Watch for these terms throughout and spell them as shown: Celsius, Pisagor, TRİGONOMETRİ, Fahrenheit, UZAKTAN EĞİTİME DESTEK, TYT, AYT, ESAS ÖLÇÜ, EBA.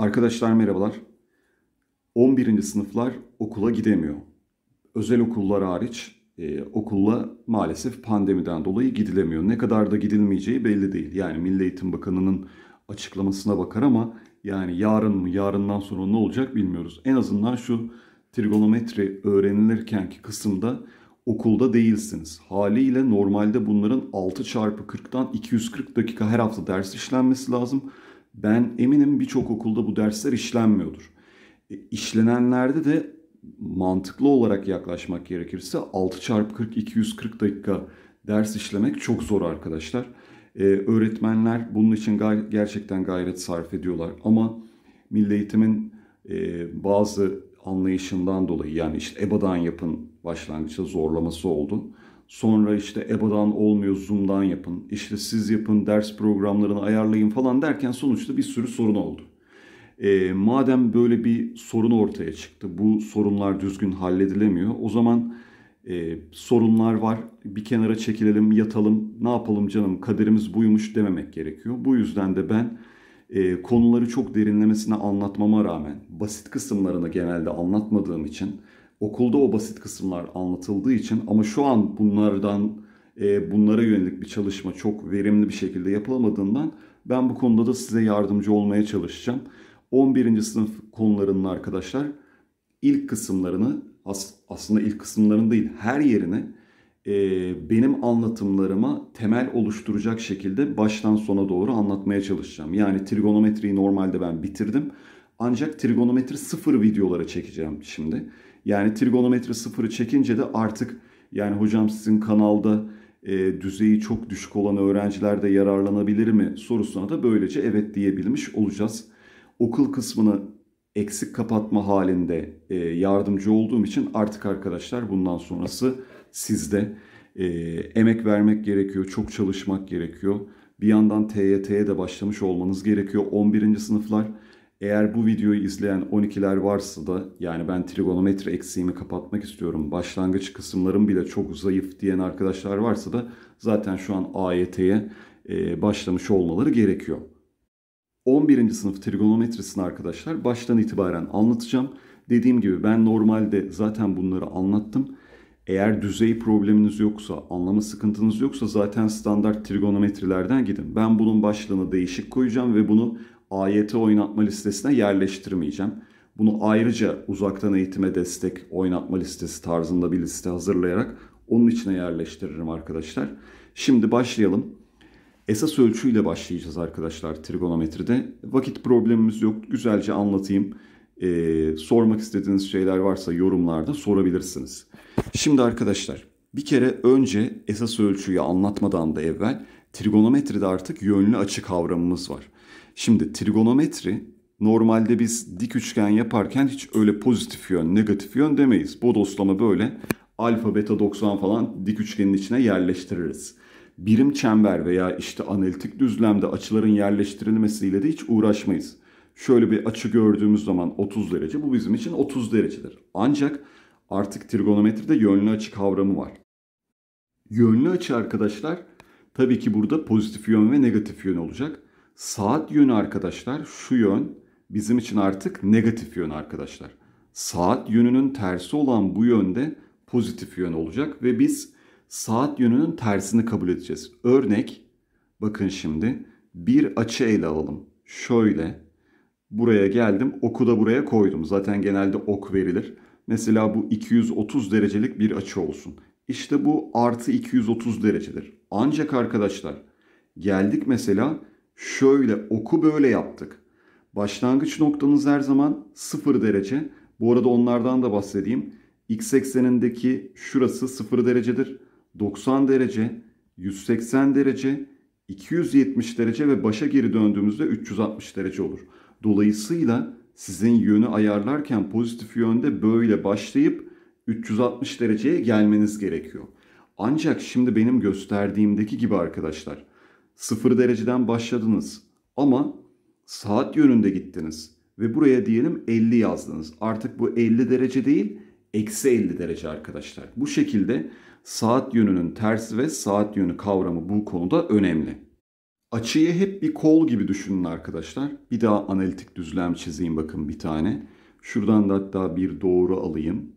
Arkadaşlar merhabalar. 11. sınıflar okula gidemiyor. Özel okullar hariç okula maalesef pandemiden dolayı gidilemiyor. Ne kadar da gidilmeyeceği belli değil. Yani Milli Eğitim Bakanı'nın açıklamasına bakar ama yani yarın mı yarından sonra ne olacak bilmiyoruz. En azından şu trigonometri öğrenilirkenki kısımda okulda değilsiniz. Haliyle normalde bunların 6x40'dan 240 dakika her hafta ders işlenmesi lazım. Ben eminim birçok okulda bu dersler işlenmiyordur. İşlenenlerde de mantıklı olarak yaklaşmak gerekirse 6x40 240 dakika ders işlemek çok zor arkadaşlar. Öğretmenler bunun için gerçekten gayret sarf ediyorlar. Ama Milli Eğitim'in bazı anlayışından dolayı yani işte EBA'dan yapın başlangıçta zorlaması oldu. Sonra işte EBA'dan olmuyor, Zoom'dan yapın, işte siz yapın, ders programlarını ayarlayın falan derken sonuçta bir sürü sorun oldu. Madem böyle bir sorun ortaya çıktı, bu sorunlar düzgün halledilemiyor, o zaman sorunlar var, bir kenara çekilelim, yatalım, ne yapalım canım, kaderimiz buymuş dememek gerekiyor. Bu yüzden de ben konuları çok derinlemesine anlatmama rağmen basit kısımlarını genelde anlatmadığım için, okulda o basit kısımlar anlatıldığı için ama şu an bunlara yönelik bir çalışma çok verimli bir şekilde yapılamadığından ben bu konuda da size yardımcı olmaya çalışacağım. 11. sınıf konularının arkadaşlar ilk kısımlarını aslında ilk kısımların değil her yerini benim anlatımlarıma temel oluşturacak şekilde baştan sona doğru anlatmaya çalışacağım. Yani trigonometriyi normalde ben bitirdim. Ancak trigonometri 0 videolara çekeceğim şimdi. Yani trigonometri 0'ı çekince de artık yani hocam sizin kanalda düzeyi çok düşük olan öğrenciler de yararlanabilir mi sorusuna da böylece evet diyebilmiş olacağız. Okul kısmını eksik kapatma halinde yardımcı olduğum için artık arkadaşlar bundan sonrası sizde. Emek vermek gerekiyor, çok çalışmak gerekiyor. Bir yandan TYT'ye de başlamış olmanız gerekiyor. 11. sınıflar. Eğer bu videoyu izleyen 12'ler varsa da yani ben trigonometri eksiğimi kapatmak istiyorum, başlangıç kısımlarım bile çok zayıf diyen arkadaşlar varsa da zaten şu an AYT'ye başlamış olmaları gerekiyor. 11. sınıf trigonometrisini arkadaşlar baştan itibaren anlatacağım. Dediğim gibi ben normalde zaten bunları anlattım. Eğer düzey probleminiz yoksa, anlama sıkıntınız yoksa zaten standart trigonometrilerden gidin. Ben bunun başlığını değişik koyacağım ve bunu AYT oynatma listesine yerleştirmeyeceğim. Bunu ayrıca uzaktan eğitime destek oynatma listesi tarzında bir liste hazırlayarak onun içine yerleştiririm arkadaşlar. Şimdi başlayalım. Esas ölçü ile başlayacağız arkadaşlar trigonometride. Vakit problemimiz yok. Güzelce anlatayım. Sormak istediğiniz şeyler varsa yorumlarda sorabilirsiniz. Şimdi arkadaşlar bir kere önce esas ölçüyü anlatmadan da evvel trigonometride artık yönlü açı kavramımız var. Şimdi trigonometri normalde biz dik üçgen yaparken hiç öyle pozitif yön, negatif yön demeyiz. Bodoslama böyle alfa, beta, 90 falan dik üçgenin içine yerleştiririz. Birim çember veya işte analitik düzlemde açıların yerleştirilmesiyle de hiç uğraşmayız. Şöyle bir açı gördüğümüz zaman 30 derece, bu bizim için 30 derecedir. Ancak artık trigonometride yönlü açı kavramı var. Yönlü açı arkadaşlar tabii ki burada pozitif yön ve negatif yön olacak. Saat yönü arkadaşlar şu yön bizim için artık negatif yön arkadaşlar. Saat yönünün tersi olan bu yönde pozitif yön olacak ve biz saat yönünün tersini kabul edeceğiz. Örnek bakın şimdi bir açı ele alalım. Şöyle buraya geldim, oku da buraya koydum. Zaten genelde ok verilir. Mesela bu 230 derecelik bir açı olsun. İşte bu artı 230 derecedir. Ancak arkadaşlar geldik mesela şöyle oku böyle yaptık. Başlangıç noktanız her zaman 0 derece. Bu arada onlardan da bahsedeyim. X eksenindeki şurası 0 derecedir. 90 derece, 180 derece, 270 derece ve başa geri döndüğümüzde 360 derece olur. Dolayısıyla sizin yönü ayarlarken pozitif yönde böyle başlayıp 360 dereceye gelmeniz gerekiyor. Ancak şimdi benim gösterdiğimdeki gibi arkadaşlar 0 dereceden başladınız ama saat yönünde gittiniz ve buraya diyelim 50 yazdınız. Artık bu 50 derece değil, eksi 50 derece arkadaşlar. Bu şekilde saat yönünün tersi ve saat yönü kavramı bu konuda önemli. Açıyı hep bir kol gibi düşünün arkadaşlar. Bir daha analitik düzlem çizeyim bakın bir tane. Şuradan da hatta bir doğru alayım.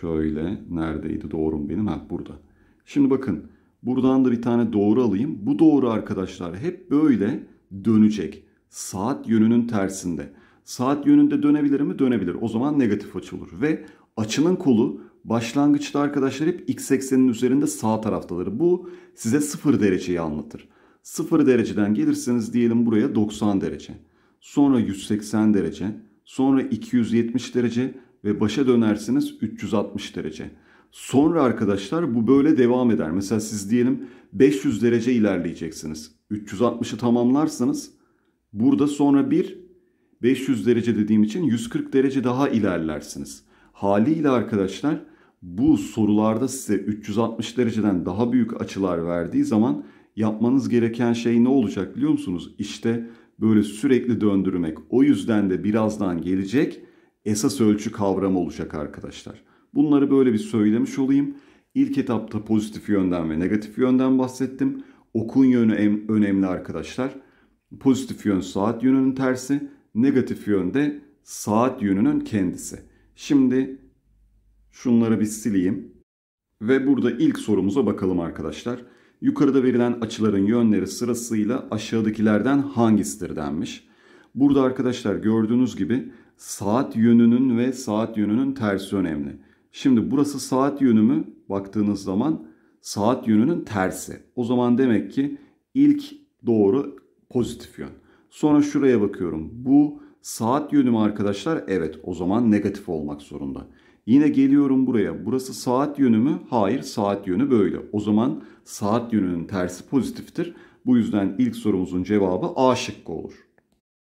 Şöyle, neredeydi doğrum benim? Ha, burada. Şimdi bakın, buradan da bir tane doğru alayım. Bu doğru arkadaşlar hep böyle dönecek. Saat yönünün tersinde. Saat yönünde dönebilir mi? Dönebilir. O zaman negatif açı olur. Ve açının kolu başlangıçta arkadaşlar hep x ekseninin üzerinde sağ taraftadır. Bu size 0 dereceyi anlatır. 0 dereceden gelirseniz diyelim buraya 90 derece. Sonra 180 derece. Sonra 270 derece. Ve başa dönersiniz 360 derece. Sonra arkadaşlar bu böyle devam eder. Mesela siz diyelim 500 derece ilerleyeceksiniz. 360'ı tamamlarsanız burada sonra bir 500 derece dediğim için 140 derece daha ilerlersiniz. Haliyle arkadaşlar bu sorularda size 360 dereceden daha büyük açılar verdiği zaman yapmanız gereken şey ne olacak biliyor musunuz? İşte böyle sürekli döndürmek. O yüzden de birazdan gelecek esas ölçü kavramı olacak arkadaşlar. Bunları böyle bir söylemiş olayım. İlk etapta pozitif yönden ve negatif yönden bahsettim. Okun yönü önemli arkadaşlar. Pozitif yön saat yönünün tersi. Negatif yönde saat yönünün kendisi. Şimdi şunları bir sileyim. Ve burada ilk sorumuza bakalım arkadaşlar. Yukarıda verilen açıların yönleri sırasıyla aşağıdakilerden hangisidir denmiş. Burada arkadaşlar gördüğünüz gibi saat yönünün ve saat yönünün tersi önemli. Şimdi burası saat yönü mü? Baktığınız zaman saat yönünün tersi. O zaman demek ki ilk doğru pozitif yön. Sonra şuraya bakıyorum. Bu saat yönü mü arkadaşlar? Evet, o zaman negatif olmak zorunda. Yine geliyorum buraya. Burası saat yönü mü? Hayır, saat yönü böyle. O zaman saat yönünün tersi pozitiftir. Bu yüzden ilk sorumuzun cevabı A şıkkı olur.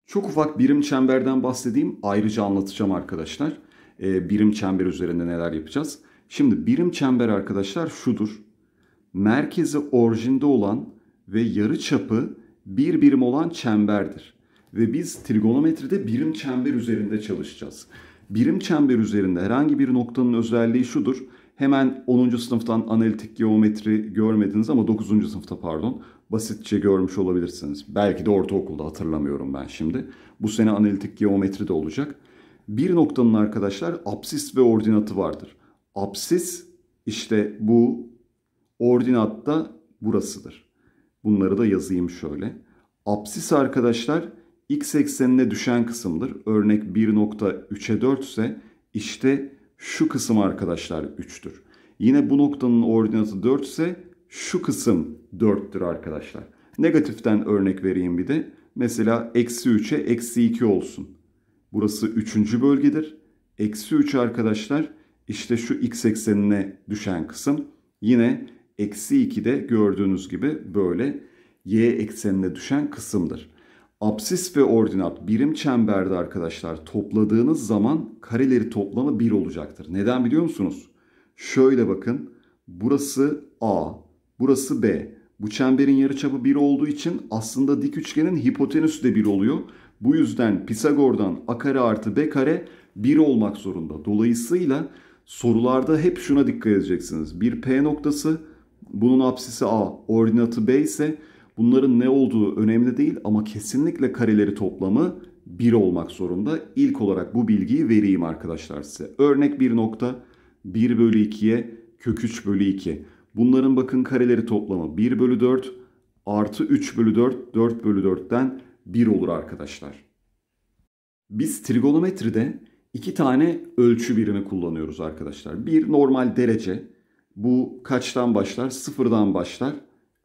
Çok ufak birim çemberden bahsedeyim. Ayrıca anlatacağım arkadaşlar. Birim çember üzerinde neler yapacağız. Şimdi birim çember arkadaşlar şudur. Merkezi orijinde olan ve yarı çapı bir birim olan çemberdir. Ve biz trigonometride birim çember üzerinde çalışacağız. Birim çember üzerinde herhangi bir noktanın özelliği şudur. Hemen 10. sınıftan analitik geometri görmediniz ama 9. sınıfta pardon basitçe görmüş olabilirsiniz. Belki de ortaokulda, hatırlamıyorum ben şimdi. Bu sene analitik geometri de olacak. Bir noktanın arkadaşlar apsis ve ordinatı vardır. Apsis işte bu, ordinat da burasıdır. Bunları da yazayım şöyle. Apsis arkadaşlar x eksenine düşen kısımdır. Örnek 1.3'e 4 ise işte şu kısım arkadaşlar 3'tür. Yine bu noktanın ordinatı 4 ise şu kısım 4'tür arkadaşlar. Negatiften örnek vereyim bir de. Mesela eksi 3'e eksi 2 olsun. Burası 3. bölgedir. Eksi 3 arkadaşlar işte şu x eksenine düşen kısım. Yine eksi 2 de gördüğünüz gibi böyle y eksenine düşen kısımdır. Apsis ve ordinat birim çemberde arkadaşlar topladığınız zaman kareleri toplamı 1 olacaktır. Neden biliyor musunuz? Şöyle bakın. Burası A, burası B. Bu çemberin yarıçapı 1 olduğu için aslında dik üçgenin hipotenüsü de 1 oluyor. Bu yüzden Pisagor'dan A kare artı B kare 1 olmak zorunda. Dolayısıyla sorularda hep şuna dikkat edeceksiniz. Bir P noktası, bunun apsisi A, ordinatı B ise bunların ne olduğu önemli değil ama kesinlikle kareleri toplamı 1 olmak zorunda. İlk olarak bu bilgiyi vereyim arkadaşlar size. Örnek 1.1 bölü 2'ye kök 3 bölü 2. Bunların bakın kareleri toplamı 1 bölü 4 artı 3 bölü 4, 4 bölü 4'ten 1 olur arkadaşlar. Biz trigonometride 2 tane ölçü birimi kullanıyoruz arkadaşlar. Bir normal derece. Bu kaçtan başlar? 0'dan başlar.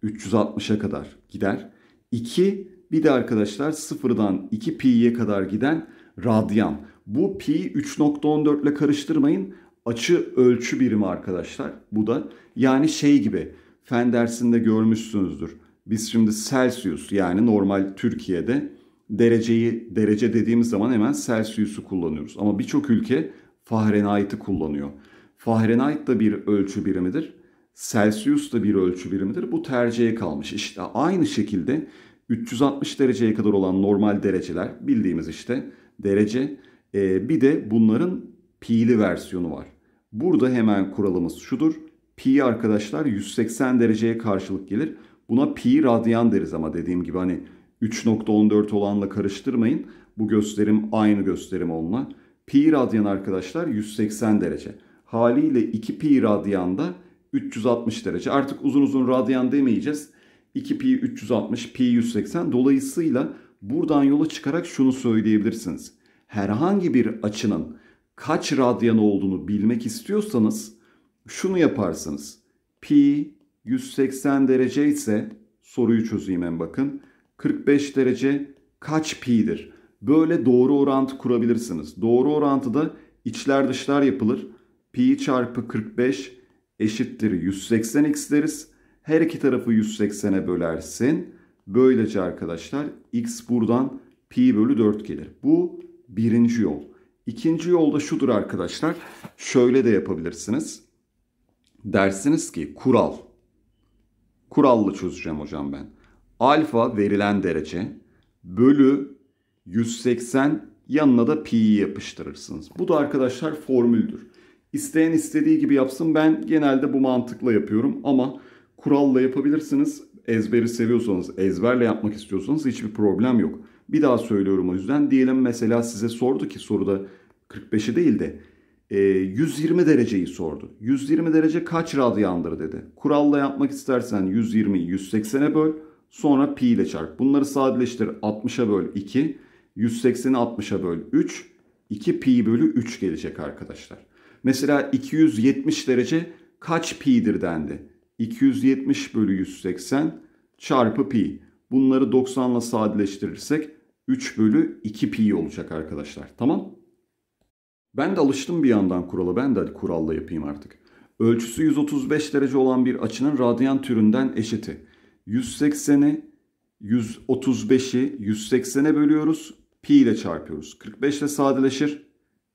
360'a kadar gider. 2 bir de arkadaşlar 0'dan 2 pi'ye kadar giden radyan. Bu pi 3.14 ile karıştırmayın. Açı ölçü birimi arkadaşlar. Bu da yani şey gibi, fen dersinde görmüşsünüzdür. Biz şimdi Celsius yani normal Türkiye'de dereceyi derece dediğimiz zaman hemen Celsius'u kullanıyoruz. Ama birçok ülke Fahrenheit'i kullanıyor. Fahrenheit da bir ölçü birimidir. Celsius da bir ölçü birimidir. Bu tercihe kalmış. İşte aynı şekilde 360 dereceye kadar olan normal dereceler bildiğimiz işte derece. Bir de bunların pi'li versiyonu var. Burada hemen kuralımız şudur. Pi arkadaşlar 180 dereceye karşılık gelir. Buna pi radyan deriz ama dediğim gibi hani 3.14 olanla karıştırmayın. Bu gösterim aynı gösterim onunla. Pi radyan arkadaşlar 180 derece. Haliyle 2 pi radyan da 360 derece. Artık uzun uzun radyan demeyeceğiz. 2 pi 360, pi 180. Dolayısıyla buradan yola çıkarak şunu söyleyebilirsiniz. Herhangi bir açının kaç radyan olduğunu bilmek istiyorsanız şunu yaparsınız. Pi 180 derece ise soruyu çözeyim hemen bakın. 45 derece kaç pi'dir? Böyle doğru orantı kurabilirsiniz. Doğru orantıda içler dışlar yapılır. Pi çarpı 45 eşittir 180x deriz. Her iki tarafı 180'e bölersin. Böylece arkadaşlar x buradan pi bölü 4 gelir. Bu birinci yol. İkinci yolda şudur arkadaşlar. Şöyle de yapabilirsiniz. Dersiniz ki kural. Kurallı çözeceğim hocam ben. Alfa verilen derece bölü 180 yanına da pi'yi yapıştırırsınız. Bu da arkadaşlar formüldür. İsteyen istediği gibi yapsın. Ben genelde bu mantıkla yapıyorum ama kuralla yapabilirsiniz. Ezberi seviyorsanız, ezberle yapmak istiyorsanız hiçbir problem yok. Bir daha söylüyorum o yüzden. Diyelim mesela size sordu ki soruda 45'i değil de 120 dereceyi sordu. 120 derece kaç radyandır dedi. Kuralla yapmak istersen 120'yi 180'e böl. Sonra pi ile çarp. Bunları sadeleştir. 60'a böl 2. 180'i 60'a böl 3. 2 pi bölü 3 gelecek arkadaşlar. Mesela 270 derece kaç pi'dir dendi. 270 bölü 180 çarpı pi. Bunları 90 ile sadeleştirirsek 3 bölü 2 pi olacak arkadaşlar. Tamam. Ben de alıştım bir yandan kurala. Ben de kuralla yapayım artık. Ölçüsü 135 derece olan bir açının radyan türünden eşiti. 180'i 135'i 180'e bölüyoruz. Pi ile çarpıyoruz. 45 ile sadeleşir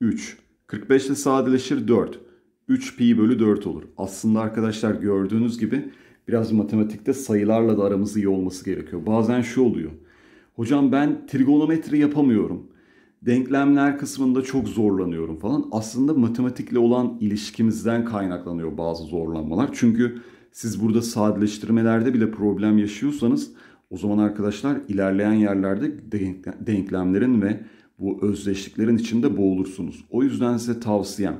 3. 45 ile sadeleşir 4. 3 pi bölü 4 olur. Aslında arkadaşlar gördüğünüz gibi biraz matematikte sayılarla da aramız iyi olması gerekiyor. Bazen şu oluyor. Hocam ben trigonometri yapamıyorum. Denklemler kısmında çok zorlanıyorum falan. Aslında matematikle olan ilişkimizden kaynaklanıyor bazı zorlanmalar. Çünkü siz burada sadeleştirmelerde bile problem yaşıyorsanız o zaman arkadaşlar ilerleyen yerlerde denklemlerin ve bu özdeşliklerin içinde boğulursunuz. O yüzden size tavsiyem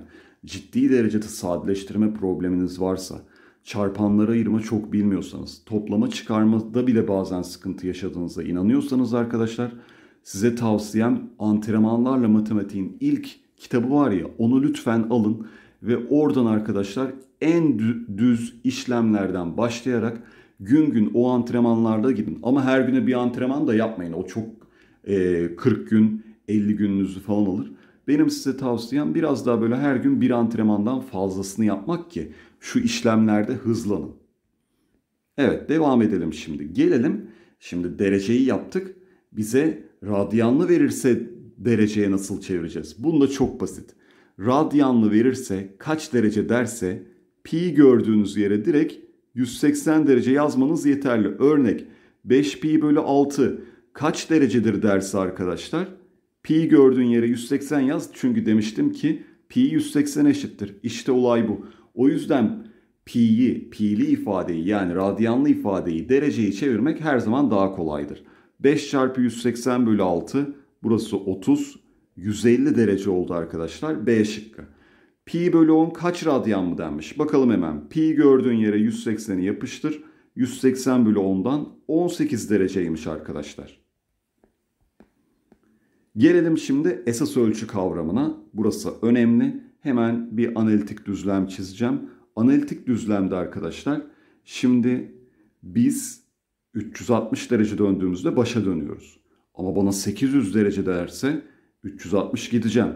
ciddi derecede sadeleştirme probleminiz varsa, çarpanlara ayırma çok bilmiyorsanız, toplama çıkarmada bile bazen sıkıntı yaşadığınıza inanıyorsanız arkadaşlar size tavsiyem antrenmanlarla matematiğin ilk kitabı var ya onu lütfen alın ve oradan arkadaşlar en düz işlemlerden başlayarak gün gün o antrenmanlarda gidin. Ama her güne bir antrenman da yapmayın. O çok 40 gün, 50 gününüzü falan alır. Benim size tavsiyem biraz daha böyle her gün bir antrenmandan fazlasını yapmak ki şu işlemlerde hızlanın. Evet devam edelim şimdi. Gelelim. Şimdi dereceyi yaptık. Bize radyanlı verirse dereceye nasıl çevireceğiz? Bunu da çok basit. Radyanlı verirse kaç derece derse pi gördüğünüz yere direkt 180 derece yazmanız yeterli. Örnek 5 pi bölü 6 kaç derecedir derse arkadaşlar pi gördüğün yere 180 yaz. Çünkü demiştim ki pi 180 eşittir. İşte olay bu. O yüzden pi'yi, pi'li ifadeyi yani radyanlı ifadeyi dereceyi çevirmek her zaman daha kolaydır. 5 çarpı 180 bölü 6 burası 30. 150 derece oldu arkadaşlar. B şıkkı. Pi bölü 10 kaç radyan mı denmiş? Bakalım hemen. Pi gördüğün yere 180'i yapıştır. 180 bölü 10'dan 18 dereceymiş arkadaşlar. Gelelim şimdi esas ölçü kavramına. Burası önemli. Hemen bir analitik düzlem çizeceğim. Analitik düzlemde arkadaşlar şimdi biz 360 derece döndüğümüzde başa dönüyoruz. Ama bana 800 derece derse 360 gideceğim.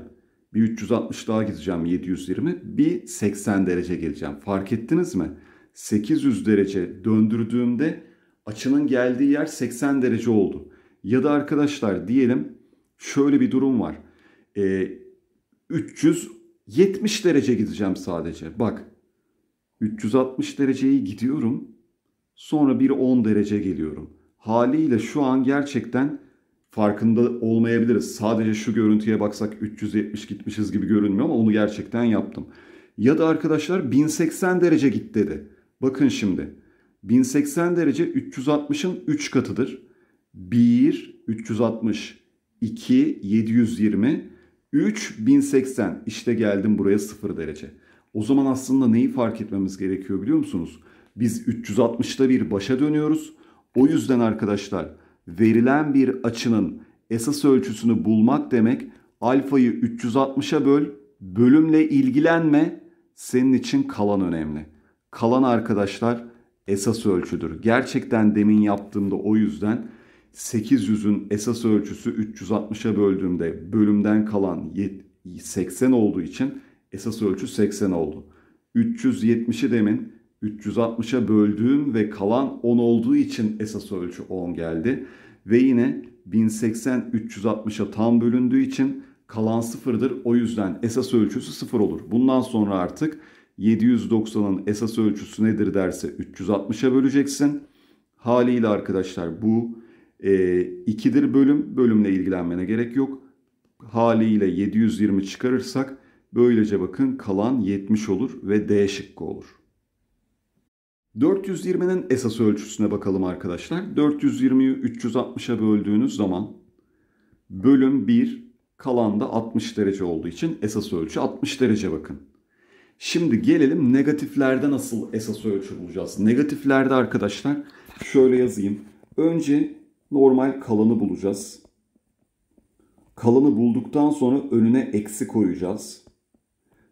Bir 360 daha gideceğim 720. Bir 80 derece geleceğim. Fark ettiniz mi? 800 derece döndürdüğümde açının geldiği yer 80 derece oldu. Ya da arkadaşlar diyelim şöyle bir durum var. 370 derece gideceğim sadece. Bak 360 dereceyi gidiyorum. Sonra bir 10 derece geliyorum. Haliyle şu an gerçekten farkında olmayabiliriz. Sadece şu görüntüye baksak 370 gitmişiz gibi görünmüyor ama onu gerçekten yaptım. Ya da arkadaşlar 1080 derece git dedi. Bakın şimdi 1080 derece 360'ın 3 katıdır. 1, 360, 2, 720, 3, 1080. İşte geldim buraya 0 derece. O zaman aslında neyi fark etmemiz gerekiyor biliyor musunuz? Biz 360'da bir başa dönüyoruz. O yüzden arkadaşlar verilen bir açının esas ölçüsünü bulmak demek alfayı 360'a böl, bölümle ilgilenme, senin için kalan önemli. Kalan arkadaşlar esas ölçüdür. Gerçekten demin yaptığımda o yüzden 800'ün esas ölçüsü 360'a böldüğümde bölümden kalan 80 olduğu için esas ölçü 80 oldu. 370'i demin 360'a böldüğüm ve kalan 10 olduğu için esas ölçü 10 geldi. Ve yine 1080 360'a tam bölündüğü için kalan 0'dır. O yüzden esas ölçüsü 0 olur. Bundan sonra artık 790'ın esas ölçüsü nedir derse 360'a böleceksin. Haliyle arkadaşlar bu 2'dir bölüm. Bölümle ilgilenmene gerek yok. Haliyle 720 çıkarırsak böylece bakın kalan 70 olur ve D şıkkı olur. 420'nin esas ölçüsüne bakalım arkadaşlar. 420'yi 360'a böldüğünüz zaman bölüm 1, kalan da 60 derece olduğu için esas ölçü 60 derece bakın. Şimdi gelelim negatiflerde nasıl esas ölçü bulacağız. Negatiflerde arkadaşlar şöyle yazayım. Önce normal kalanı bulacağız. Kalanı bulduktan sonra önüne eksi koyacağız.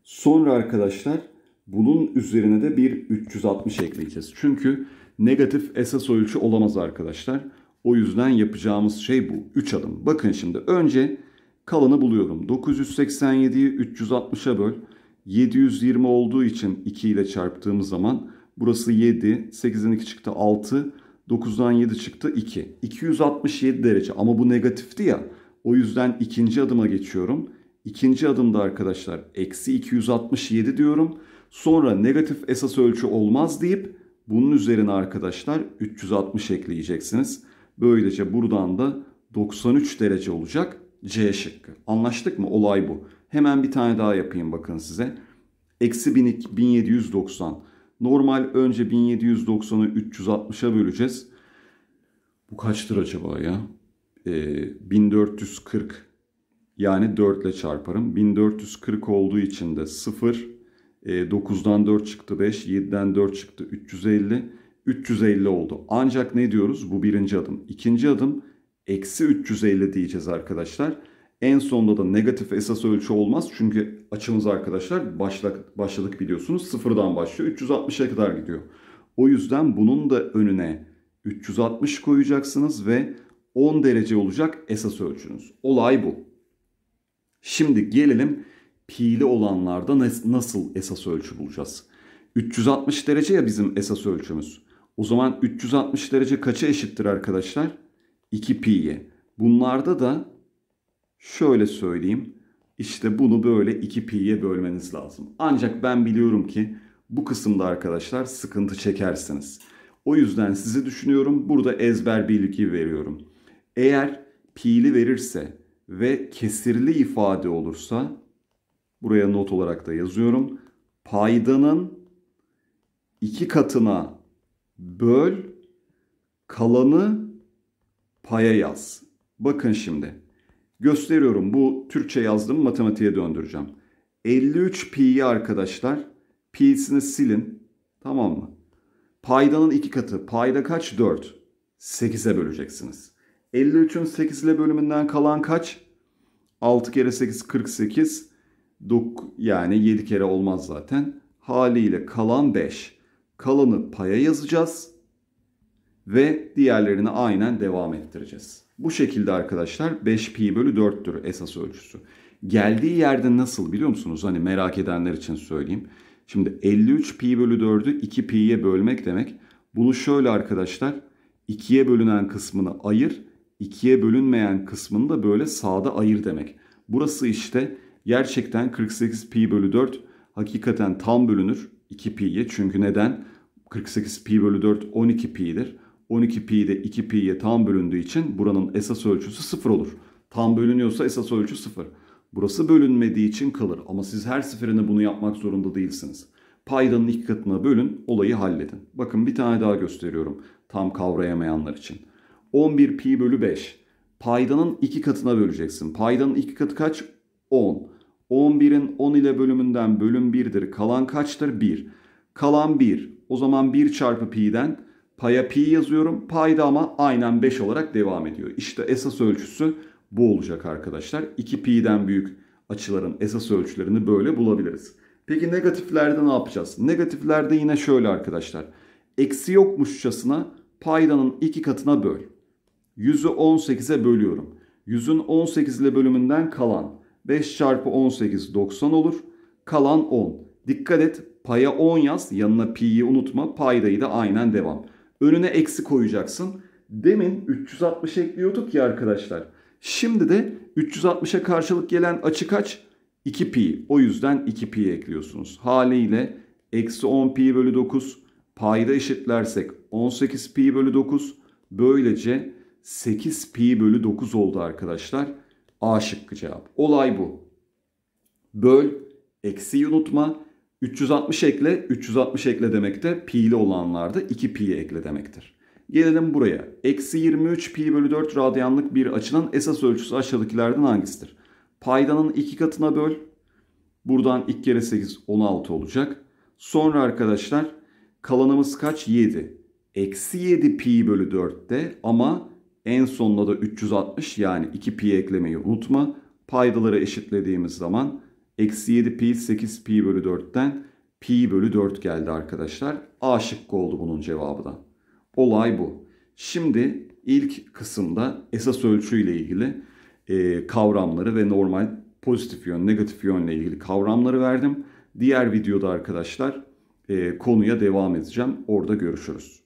Sonra arkadaşlar bunun üzerine de bir 360 ekleyeceğiz. Çünkü negatif esas ölçü olamaz arkadaşlar. O yüzden yapacağımız şey bu. 3 adım. Bakın şimdi önce kalanı buluyorum. 987'yi 360'a böl. 720 olduğu için 2 ile çarptığımız zaman burası 7. 8'den 2 çıktı 6. 9'dan 7 çıktı 2. 267 derece ama bu negatifti ya. O yüzden ikinci adıma geçiyorum. İkinci adımda arkadaşlar eksi 267 diyorum. Sonra negatif esas ölçü olmaz deyip bunun üzerine arkadaşlar 360 ekleyeceksiniz. Böylece buradan da 93 derece olacak C şıkkı. Anlaştık mı? Olay bu. Hemen bir tane daha yapayım bakın size. Eksi 1790. Normal önce 1790'ı 360'a böleceğiz. Bu kaçtır acaba ya? 1440. Yani 4 ile çarparım. 1440 olduğu için de 0. 9'dan 4 çıktı 5, 7'den 4 çıktı 350, 350 oldu. Ancak ne diyoruz? Bu birinci adım. İkinci adım eksi 350 diyeceğiz arkadaşlar. En sonunda da negatif esas ölçü olmaz. Çünkü açımız arkadaşlar başladık biliyorsunuz. Sıfırdan başlıyor. 360'a kadar gidiyor. O yüzden bunun da önüne 360 koyacaksınız ve 10 derece olacak esas ölçünüz. Olay bu. Şimdi gelelim pi'li olanlarda nasıl esas ölçü bulacağız? 360 derece ya bizim esas ölçümüz. O zaman 360 derece kaça eşittir arkadaşlar? 2 pi'ye. Bunlarda da şöyle söyleyeyim. İşte bunu böyle 2 pi'ye bölmeniz lazım. Ancak ben biliyorum ki bu kısımda arkadaşlar sıkıntı çekersiniz. O yüzden sizi düşünüyorum. Burada ezber bilgi veriyorum. Eğer pi'li verirse ve kesirli ifade olursa, buraya not olarak da yazıyorum. Paydanın 2 katına böl, kalanı paya yaz. Bakın şimdi. Gösteriyorum. Bu Türkçe yazdım. Matematiğe döndüreceğim. 53 pi'yi arkadaşlar. Pi'sini silin. Tamam mı? Paydanın 2 katı. Payda kaç? 4. 8'e böleceksiniz. 53'ün 8 ile bölümünden kalan kaç? 6 kere 8 48. Yani 7 kere olmaz zaten. Haliyle kalan 5. Kalanı paya yazacağız. Ve diğerlerini aynen devam ettireceğiz. Bu şekilde arkadaşlar 5pi bölü 4'tür esas ölçüsü. Geldiği yerde nasıl biliyor musunuz? Hani merak edenler için söyleyeyim. Şimdi 53pi bölü 4'ü 2pi'ye bölmek demek. Bunu şöyle arkadaşlar 2'ye bölünen kısmını ayır. 2'ye bölünmeyen kısmını da böyle sağda ayır demek. Burası işte gerçekten 48 pi bölü 4 hakikaten tam bölünür 2 pi'ye. Çünkü neden? 48 pi bölü 4 12 pi'dir. 12 pi de 2 pi'ye tam bölündüğü için buranın esas ölçüsü 0 olur. Tam bölünüyorsa esas ölçü 0. Burası bölünmediği için kalır. Ama siz her seferinde bunu yapmak zorunda değilsiniz. Paydanın iki katına bölün, olayı halledin. Bakın bir tane daha gösteriyorum tam kavrayamayanlar için. 11 pi bölü 5. Paydanın iki katına böleceksin. Paydanın iki katı kaç? 10. 11'in 10 ile bölümünden bölüm 1'dir. Kalan kaçtır? 1. Kalan 1. O zaman 1 çarpı pi'den paya pi yazıyorum. Payda ama aynen 5 olarak devam ediyor. İşte esas ölçüsü bu olacak arkadaşlar. 2 pi'den büyük açıların esas ölçülerini böyle bulabiliriz. Peki negatiflerde ne yapacağız? Negatiflerde yine şöyle arkadaşlar. Eksi yokmuşçasına paydanın 2 katına böl. 100'ü 18'e bölüyorum. 100'ün 18 ile bölümünden kalan 5 çarpı 18 90 olur. Kalan 10. Dikkat et, paya 10 yaz. Yanına pi'yi unutma. Paydayı da aynen devam. Önüne eksi koyacaksın. Demin 360 ekliyorduk ya arkadaşlar. Şimdi de 360'a karşılık gelen açı kaç? 2 pi. O yüzden 2 pi ekliyorsunuz. Haliyle eksi 10 pi bölü 9 payda eşitlersek 18 pi bölü 9. Böylece 8 pi bölü 9 oldu arkadaşlar. A şıkkı cevap. Olay bu. Böl, eksiyi unutma. 360 ekle, 360 ekle demek de pi'li olanlarda 2 pi'ye ekle demektir. Gelelim buraya. Eksi 23 pi bölü 4 radyanlık bir açının esas ölçüsü aşağıdakilerden hangisidir? Paydanın 2 katına böl. Buradan 2 kere 8 16 olacak. Sonra arkadaşlar kalanımız kaç? 7. Eksi 7 pi bölü 4'te ama en sonuna da 360, yani 2 pi eklemeyi unutma. Paydaları eşitlediğimiz zaman eksi 7 pi 8 pi bölü 4'ten pi bölü 4 geldi arkadaşlar. A şıkkı oldu bunun cevabı da. Olay bu. Şimdi ilk kısımda esas ölçü ile ilgili kavramları ve normal pozitif yön, negatif yönle ilgili kavramları verdim. Diğer videoda arkadaşlar konuya devam edeceğim. Orada görüşürüz.